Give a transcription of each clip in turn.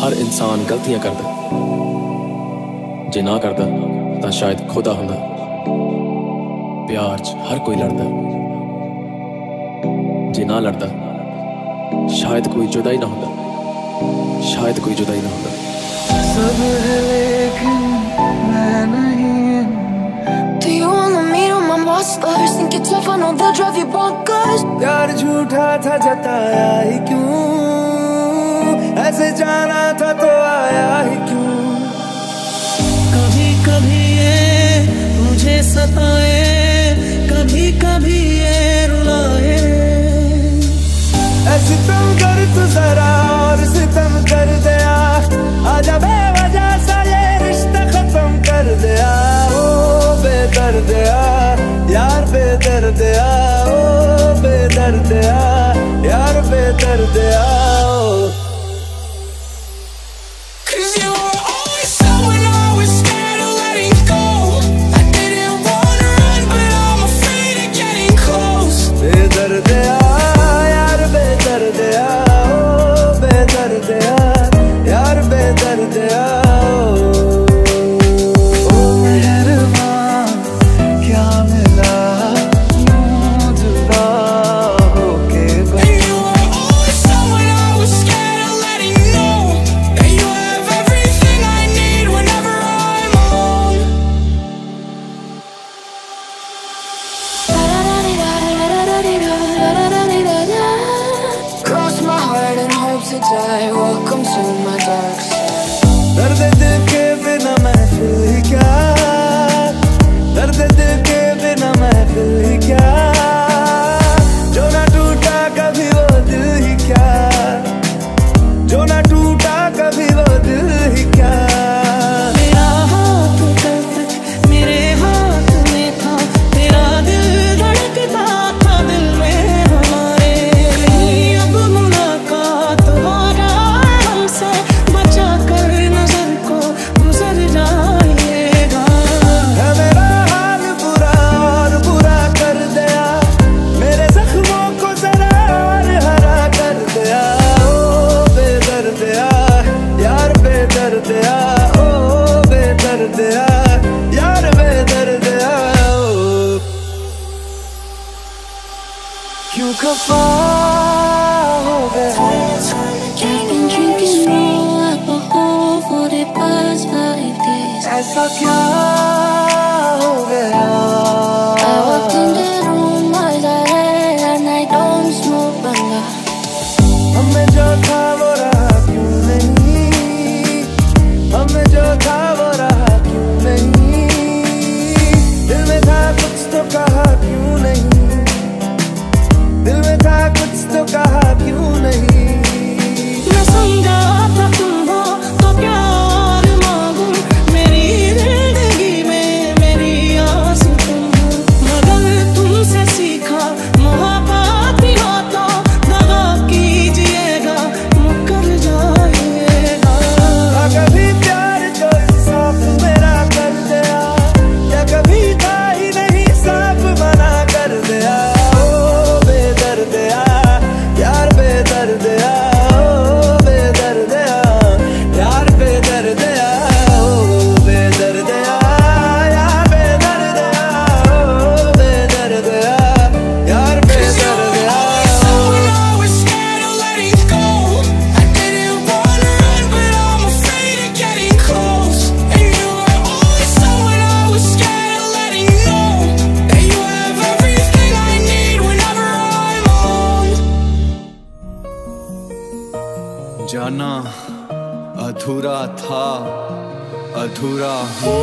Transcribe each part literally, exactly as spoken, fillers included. हर इंसान गलतियां करदा, जे ना करदा तां शायद खुदा हुंदा। प्यार च हर कोई लड़दा, जे ना लड़दा शायद कोई जुदाई ना हुंदा, शायद कोई जुदाई ना हुंदा। सब है लेकिन मैं नहीं। Do you wanna meet all my monsters? Think you're tough, I know they'll drive you bonkers. प्यार झूठा था जताया ही क्यों, ऐसे जाना था तो आया ही क्यों। कभी कभी ये मुझे सताए, कभी कभी ये रुलाए। ऐसे तुम कर तू जरा और सितम कर दिया, आजा बेवजह सा ये रिश्ता खत्म कर दिया। ओ बेदर्द यार बेदर्द, ओ बेदर्द यार बेदर्द। Welcome to my dark side. दर्द दिल के बिना महफिल ही क्या, दर्द दिल के बिना महफिल ही क्या। जो ना टूटा कभी वो दिल ही क्या, जो ना टूटा कभी वो दिल ही क्या। तेरा हाथ कल तक मेरे हाथ में था, तेरा दिल धड़कता था दिल में हमारे। कहीं अब मुलाकात हो क्यों खफा हो गए। ऐसा क्या हो गया। हमें जो था वो रहा क्यों नहीं, हमें जो था वो रहा क्यों नहीं। दिल में था कुछ तो कहा क्यों नहीं, दिल में था कुछ तो कहा क्यों नहीं। मैं समझा था तुम हो तो प्यार मांगूं, मेरी जिंदगी में मेरी आंसू तुम हो। मगर तुमसे सीखा मोहब्बत ना तो दगा कीजिएगा, मुकर जाएगा। कभी प्यार जो इंसाफ मेरा कर दिया, या कभी था ही नहीं साफ मना कर दिया। जाना अधूरा था अधूरा बिना सही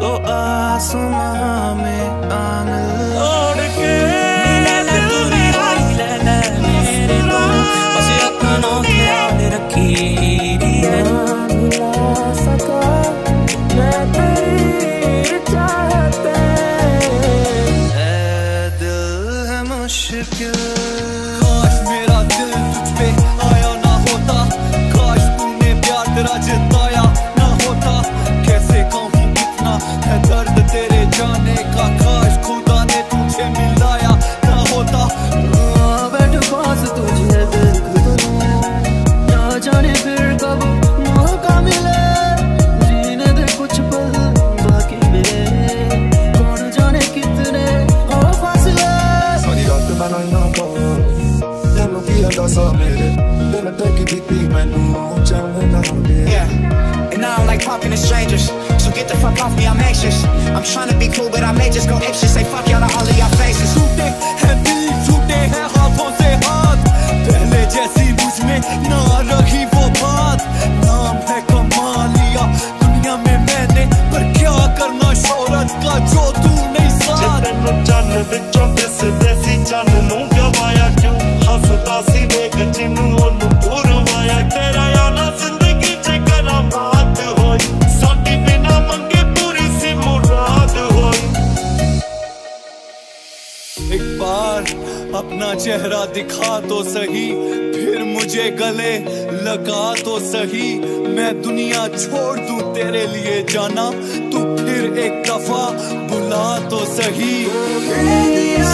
तो आसमां में आना on it। fuck off me, I'm anxious. I'm trying to be cool, but I may just go apeshit. Say fuck y'all to all of y'all faces. Shoote hai dil, shoote hai haathon se haath. Pehle jaisi mujh mein na rahi wo baat. Naam hai kama liya duniya mein maine, par kya karna shohrat ka jo tu nahi saath. Jitno jaan vichon kaise baisi jaan nu gawaya, kyun hasda si dekh jinnu onu purwaya. Tera yaana zindagi se karamat hoy, saadi bina mange puri si murad hoy. Ek baar अपना चेहरा दिखा तो सही, फिर मुझे गले लगा तो सही. मैं दुनिया छोड़ दूं तेरे लिए जाना, तू फिर एक दफा बुला तो सही.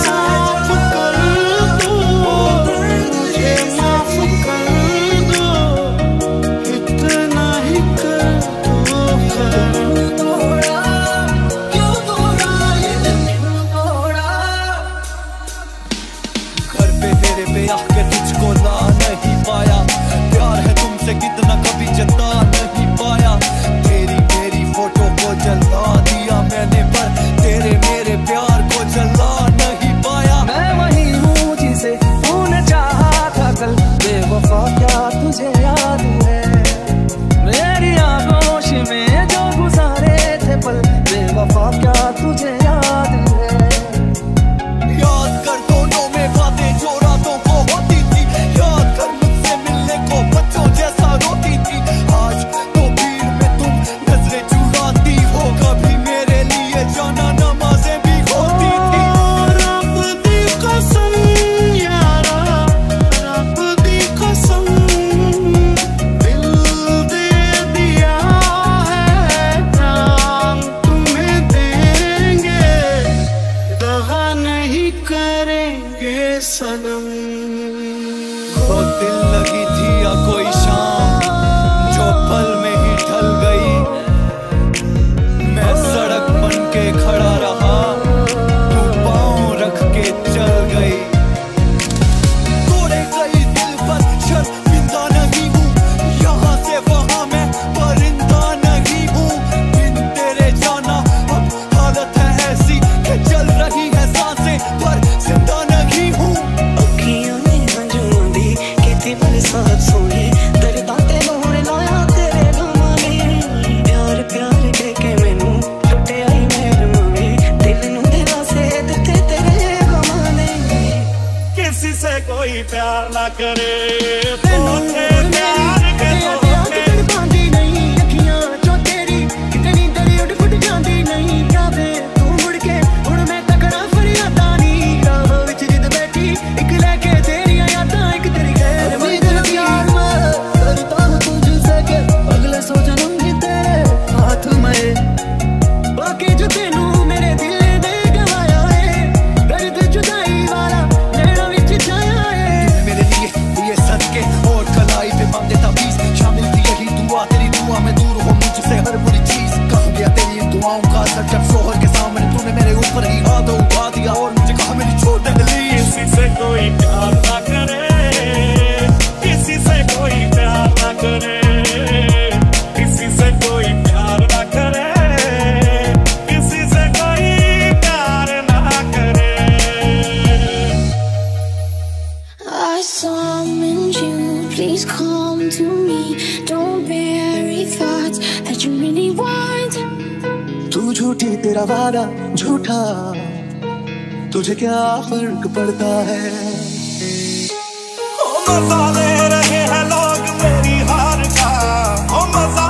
माफ कर दो, मुझे माफ कर दो, इतना ही कर दो, कर दो. आके तुझको ला नहीं पाया, प्यार है तुमसे कितना कभी जता नहीं पाया. तेरी मेरी फोटो को जला दिया मैंने, पर तेरे मेरे प्यार को जला नहीं पाया. मैं वही हूँ जिसे तूने चाहा था कल, बेवफा क्या तुझे याद है? मेरी आगोश में जो गुजारे थे पल, बेवफा क्या तुझे याद है? याद कर दोनों में बातें जो रातों को होती थी, याद कर मुझसे मिलने को बच्चों जैसा रोती थी. आज तो भीड़ में तुम नजरें चुराती हो, कभी मेरे लिए जाना नमाजें भी होती थी. रब दी कसम यारा, रब दी कसम, दिल दे दिया है नाम तुम्हें देंगे, दगा नहीं करेंगे सनम. वो दिल लगी थी या कोई शाम जो पल में ही ढल गई. मैं सड़क बन के खड़ा रहा, तू पाँव रख के चल गई. तोड़े गई दिल पर शर्मिंदा नहीं हूँ, यहाँ से वहाँ मैं परिंदा नहीं हूँ. बिन तेरे जाना अब हालत है ऐसी कि चल रही है सांसें पर जिंदा नहीं हूँ. साथ सोए दर्द आते मोड़ लाया तेरे नाम में, प्यार प्यार करके मैनू लुटे आई मेहरमाने, दिल नू तेरा से दिते तेरे गमाने. किसी से कोई प्यार ना करे, तेनू से प्यार के तोते बांधी नहीं. अखियां जो तेरी कितनी डरी उड़ फुट जाती नहीं, काबे तू मुड़ के उड़ मैं तकड़ा फरियादा नहीं. राह विच जिद बैठी एक लेके तेरी यादां, एक तेरी गैर बाकी जो तेनू मेरे दिल ने गवाया है, दर्द जुदाई वाला नैना विच छाया है. मेरे लिए ये सदके और कलाई पे मांग देता बीस, शामिल थी यही दुआ तेरी दुआ में, दूर हो मुझसे हर बुरी चीज. कहाँ गया तेरी दुआओं का असर, जब शोहर के सामने तूने मेरे ऊपर ही हाथ उठा दिया और मुझे कहा मेरी छोड़ दे गली. किसी से कोई प्यार ना करे, किसी से कोई प्यार ना करे, किसी से कोई प्यार ना करे, किसी से कोई प्यार ना करे. I summoned you, please come to me. Don't bury thoughts that you really want. तू झूठी तेरा वादा झूठा, तुझे क्या फर्क पड़ता है? ओ बता दे रहे हैं लोग मेरी हार का, ओ मजा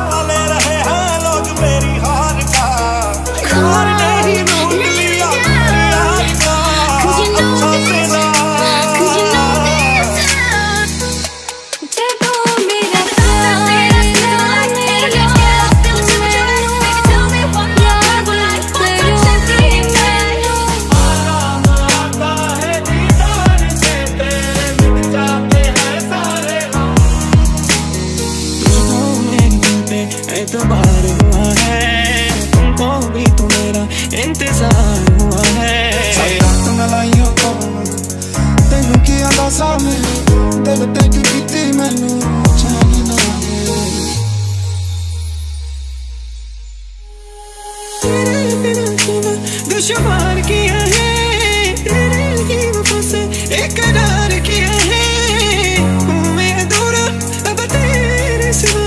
दुश्वार किया है, तेरे लिए वफा से इकरार किया है। हूं मैं अधूरा अब तेरे सिवा,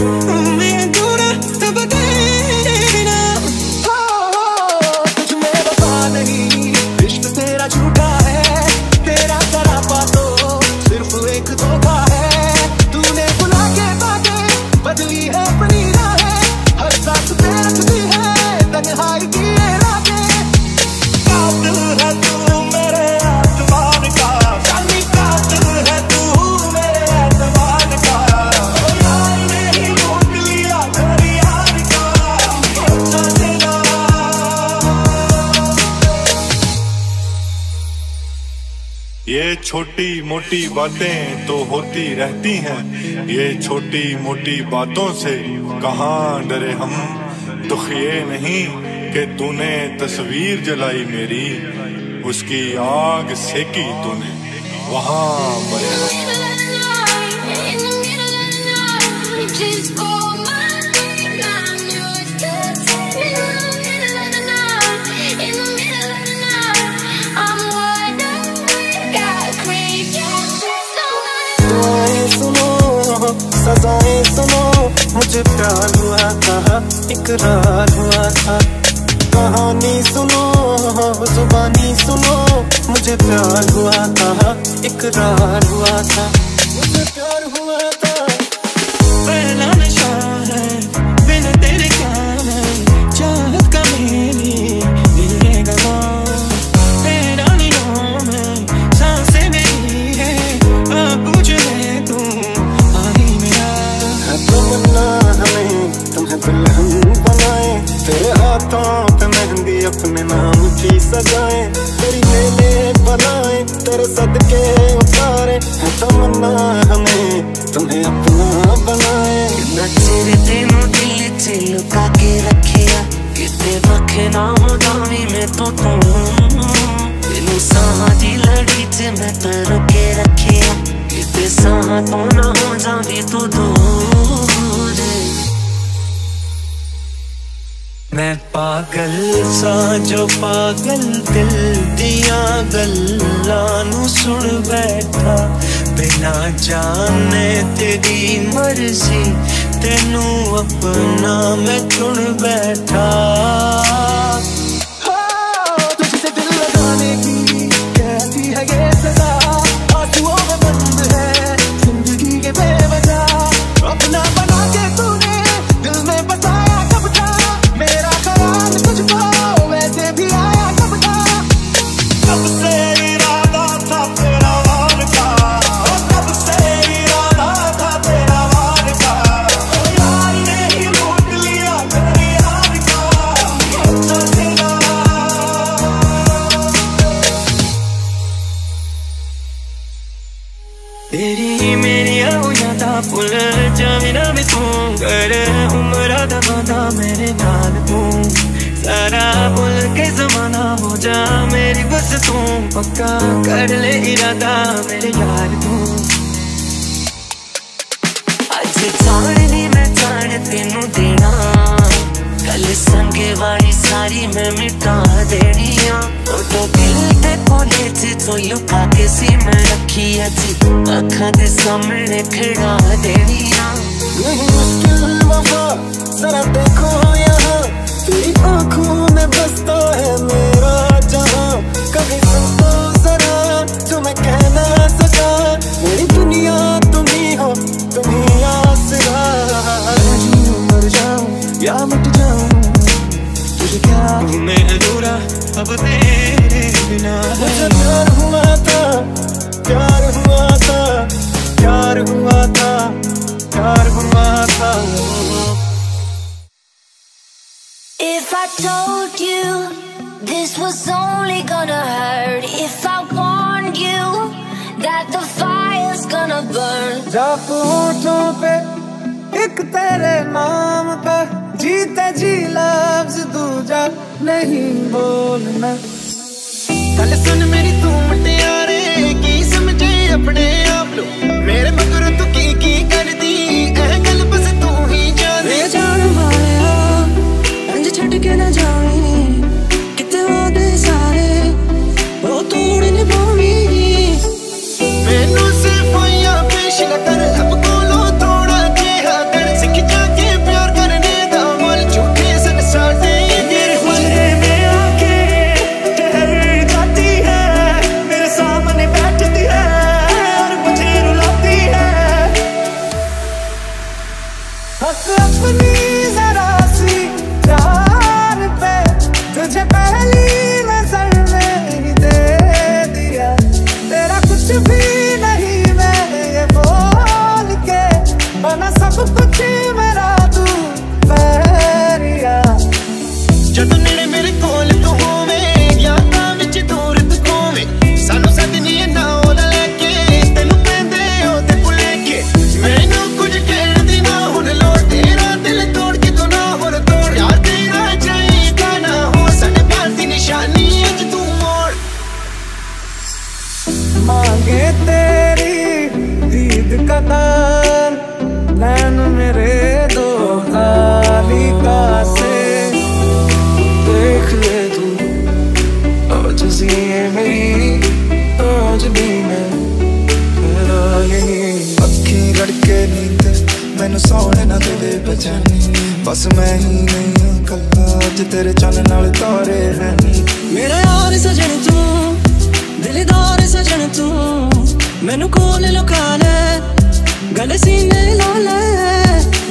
हूं मैं अधूरा अब तेरे बिना। हो तुझ में वफा नहीं, इश्क तेरा झूठा है, तेरा सरापा तो सिर्फ एक धोखा है। तूने बुला के बातें बदली है अपनी राहें, हर सांस तेरा छुपी है तन्हाई की ये छोटी मोटी बातें तो होती रहती हैं, ये छोटी मोटी बातों से कहाँ डरे हम। दुख ये नहीं कि तूने तस्वीर जलाई मेरी, उसकी आग सेकी तूने वहाँ मरे हम। सजाएं सुनो, मुझे प्यार हुआ था, इकरार हुआ था। कहानी सुनो, जुबानी सुनो, मुझे प्यार हुआ था, इकरार हुआ था, मुझे प्यार हुआ था। पहला नशा है बिना तेरे क्या है, चाहत का मेरी दिल गवा। तेरा नियम है सांसें मेरी है, अब पूछे तू तमन्ना हमें, तुम्हें दुल्हन बनाए, तेरे हाथों पे मेहंदी अपने नाम की सजाए। तेरी मेले बनाए, तेरे सदके उतारे, तमन्ना हमें, तुम्हें अपना बनाए। कितना चिर तेनों दिल से लुका के रखिया, कितने वखे ना हो दावी में तो तू। तेनों साह दी लड़ी से मैं तर के रखिया, कितने साह तो ना हो जावी तू दूर। मैं पागल सा जो पागल दिल दिया गल्लानू सुन बैठा, बिना जाने तेरी मर्जी तेनू अपना मैं चुन बैठा। तुझसे दिल लगाने की कहती है ये सदा, आंसुओं में बंद है जिंदगी के बेवजह। अपना बना के तूने दिल में बसाया, तेरी मेरी यादा भुल जावे ना भी तू। कर उम्र दा वादा मेरे नाल तू, सारा भुल के जमाना हो जा मेरी बस तू। पक्का कर ले इरादा मेरे यार तू, अज जानी मैं जान तेनू देना, कल संगे वाली सारी मैं मिटा देनी। तो दिल तो लुका के सी मैं रखी अजी, अखा दे सामने खड़ा देनी। नहीं मुश्किल वफा जरा देखो यहाँ, तेरी आँखों में बसता है मेरा जहाँ। कभी सुन तो जरा जो मैं कहना सका, मेरी दुनिया तुम्ही हो तुम्ही आसरा। मर जाऊं या मट जाऊं तुझे क्या, मैं अधूरा अब तेरे बिना। मुझे प्यार हुआ था, प्यार हुआ था, प्यार हुआ था, प्यार हुआ था। If I told you this was only gonna hurt, if I warned you that the fire's gonna burn। Japu होठों पे एक तेरे नाम का, जीते जी लफ्ज दूजा नहीं बोलना। कल सुन मेरी तू मटियारे की समझे अपने आप लो, मेरे मगर तू की की कर दी ऐ गल बस तू ही जाने। जान माया अंज छड़ के ना जाए, मांगे तेरी दीद का तार लैन मेरे दो खाली कासे देख ले तू आज जिए मेरी आज भी मैं तेरा यही अखी लड़के नींद मैनू सोने ना दे दे बचानी बस मैं ही नहीं कल्ला अज तेरे चन नाल तारे हैं मेरा यार सजन तू दिलदार सजन तू मैनू कोल लुका ले गल सीने ला ले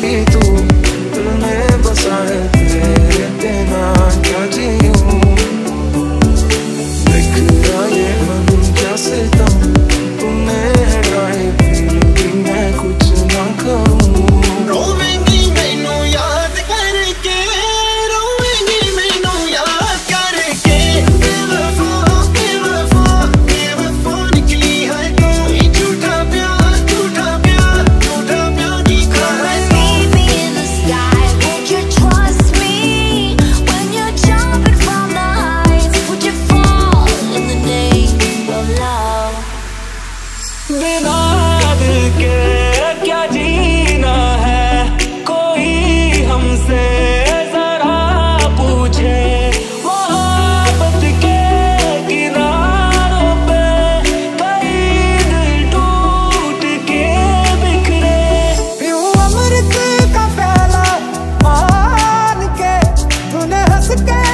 ये तू दिल में बसा है तेरे बिना क्या जीऊं देख रहा ये मन क्या सितम तूने हटाए कि मैं कुछ ना करूं रोवेंगी मैनू याद करके रोवेंगी मैनू याद करके बिना दिल के क्या जीना है कोई हमसे जरा पूछे मोहब्बत के किनारों पे कई दिल टूट के बिखरे यूं अमृत का प्याला मान के तूने हंस के